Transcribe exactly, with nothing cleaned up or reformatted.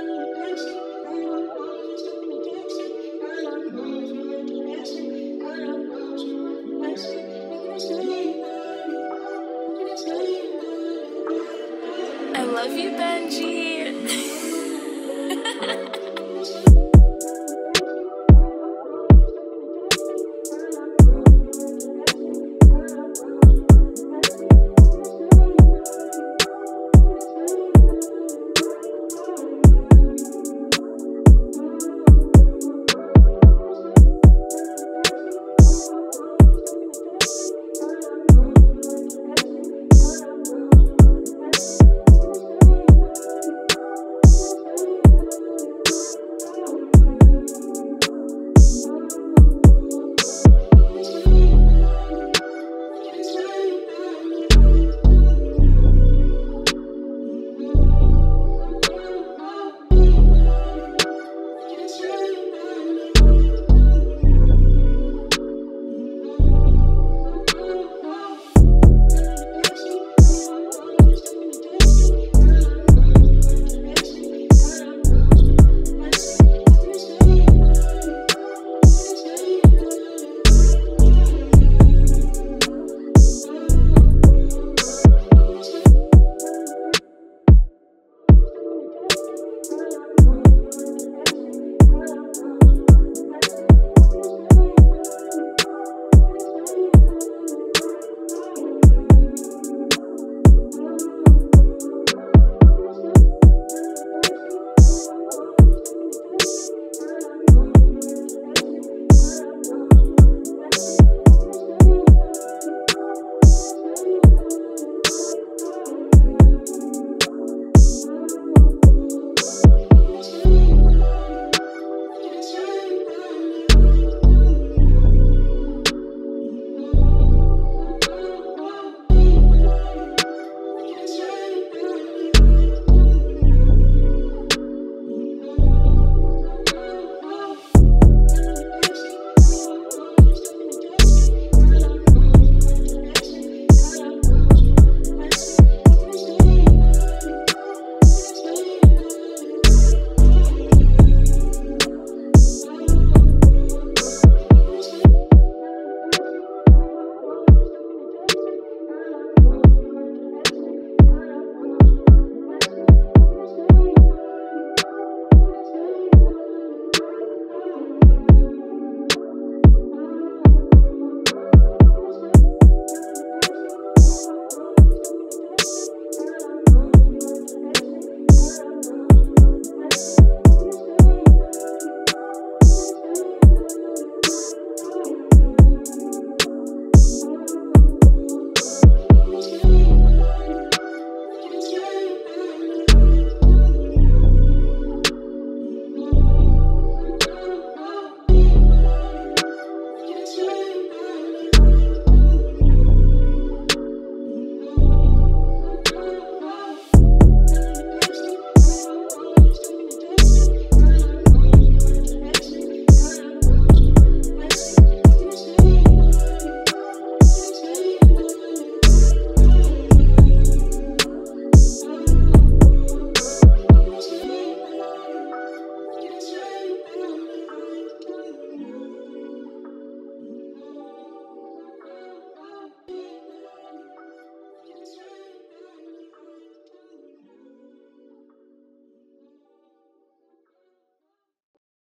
I love you, Benjii.